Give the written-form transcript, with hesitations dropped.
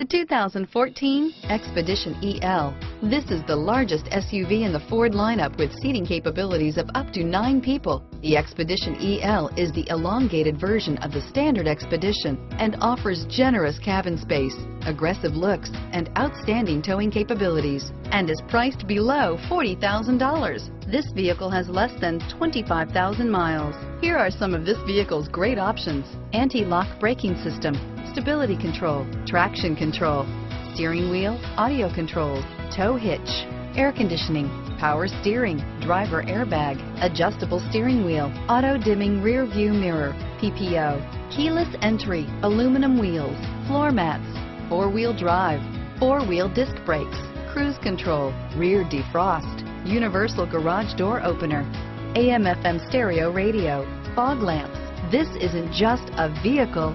The 2014 Expedition EL. This is the largest SUV in the Ford lineup with seating capabilities of up to 9 people. The Expedition EL is the elongated version of the standard Expedition and offers generous cabin space, aggressive looks, and outstanding towing capabilities, and is priced below $40,000. This vehicle has less than 25,000 miles. Here are some of this vehicle's great options: anti-lock braking system, stability control, traction control, steering wheel audio controls, tow hitch, air conditioning, power steering, driver airbag, adjustable steering wheel, auto dimming rear view mirror, PPO, keyless entry, aluminum wheels, floor mats, four-wheel drive, four-wheel disc brakes, cruise control, rear defrost, universal garage door opener, AM/FM stereo radio, fog lamps. This isn't just a vehicle,